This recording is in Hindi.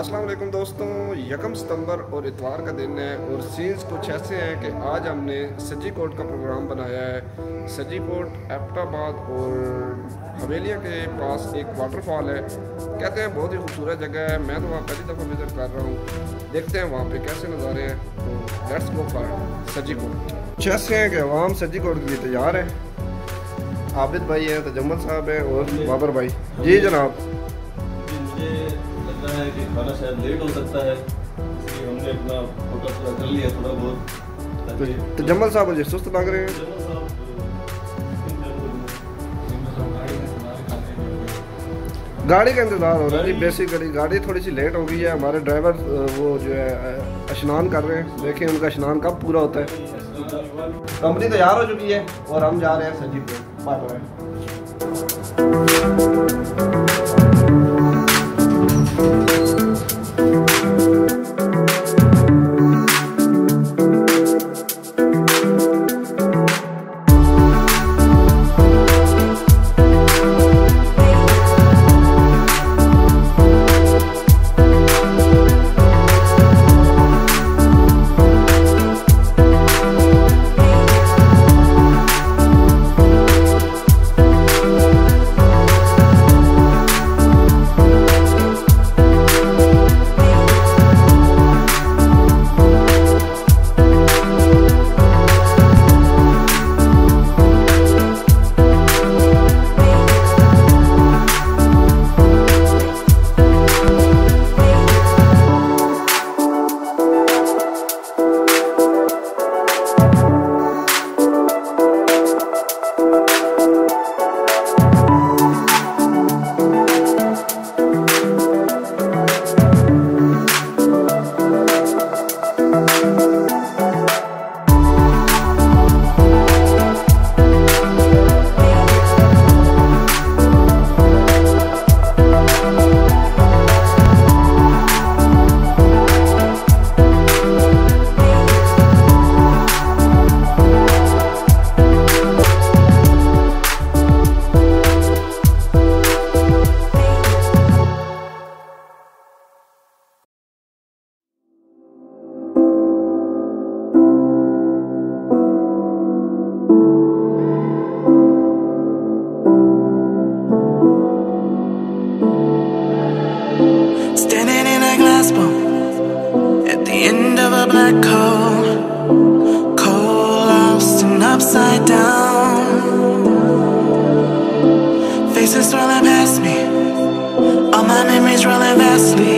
अस्सलाम वालेकुम दोस्तों, यकम सितंबर और इतवार का दिन है और सीन्स कुछ ऐसे हैं कि आज हमने सजी फोर्ट का प्रोग्राम बनाया है। सजी फोर्ट अब्बोटाबाद और हवेलिया के पास एक वाटरफॉल है, कहते हैं बहुत ही खूबसूरत जगह है। मैं तो वहाँ पहली दफ़ा विज़िट कर रहा हूँ, देखते हैं वहाँ पे कैसे नज़ारे हैं। तो लेट्स गो फॉर सजी फोर्ट। कुछ ऐसे हैं कि आवाम सजी फोर्ट के लिए तैयार है। आबिद भाई हैं, तजम्मल साहब हैं और वाबर भाई। जी जनाब, है कि खाना शायद लेट हो सकता है, इसलिए हमने अपना फोकस पूरा कर लिया थोड़ा बहुत। तजम्मल साहब मुझे सुस्त लग रहे हैं। गाड़ी का इंतज़ार हो रहा है जी, बेसिकली गाड़ी थोड़ी सी लेट हो गई है। हमारे ड्राइवर वो जो है स्नान कर रहे हैं, देखें उनका स्नान कब पूरा होता है। कंपनी तैयार हो चुकी है और हम जा रहे हैं सजी fort. Faces rolling past me, all my memories rolling vastly.